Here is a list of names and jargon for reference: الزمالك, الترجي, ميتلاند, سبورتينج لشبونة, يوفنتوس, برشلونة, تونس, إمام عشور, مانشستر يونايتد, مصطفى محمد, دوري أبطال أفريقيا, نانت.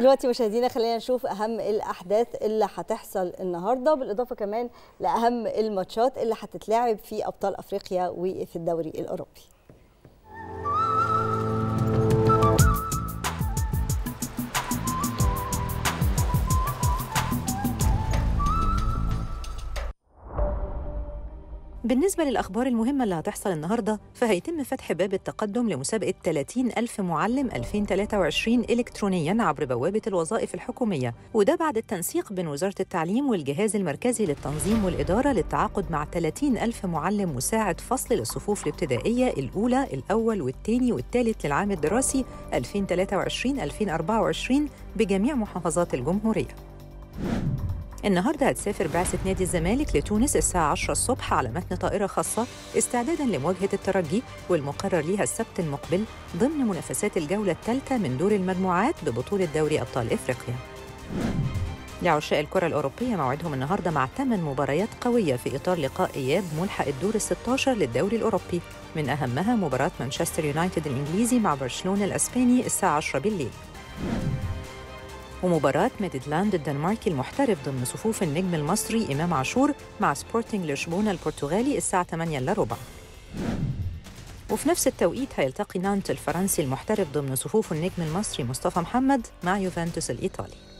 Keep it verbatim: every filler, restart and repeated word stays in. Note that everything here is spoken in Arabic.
دلوقتي مشاهدينا خلينا نشوف اهم الاحداث اللي هتحصل النهارده، بالاضافه كمان لاهم الماتشات اللي هتتلعب في ابطال افريقيا وفي الدوري الاوروبي. بالنسبة للأخبار المهمة اللي هتحصل النهاردة، فهيتم فتح باب التقدم لمسابقة ثلاثين ألف معلم ألفين وثلاثة وعشرين إلكترونياً عبر بوابة الوظائف الحكومية، وده بعد التنسيق بين وزارة التعليم والجهاز المركزي للتنظيم والإدارة للتعاقد مع ثلاثين ألف معلم مساعد فصل للصفوف الابتدائية الأولى الأول والثاني والثالث للعام الدراسي ألفين وثلاثة وعشرين ألفين وأربعة وعشرين بجميع محافظات الجمهورية. النهارده هتسافر بعثة نادي الزمالك لتونس الساعة عشرة الصبح على متن طائرة خاصة استعداداً لمواجهة الترجي، والمقرر ليها السبت المقبل ضمن منافسات الجولة الثالثة من دور المجموعات ببطولة دوري أبطال أفريقيا. لعشاق الكرة الأوروبية موعدهم النهارده مع ثمان مباريات قوية في إطار لقاء إياب ملحق الدور الستة عشر للدوري الأوروبي، من أهمها مباراة مانشستر يونايتد الإنجليزي مع برشلونة الأسباني الساعة عشرة بالليل. ومباراة ميتلاند الدنماركي المحترف ضمن صفوف النجم المصري إمام عشور مع سبورتينج لشبونة البرتغالي الساعة ثمانية إلا ربع. وفي نفس التوقيت هيلتقي نانت الفرنسي المحترف ضمن صفوف النجم المصري مصطفى محمد مع يوفنتوس الإيطالي.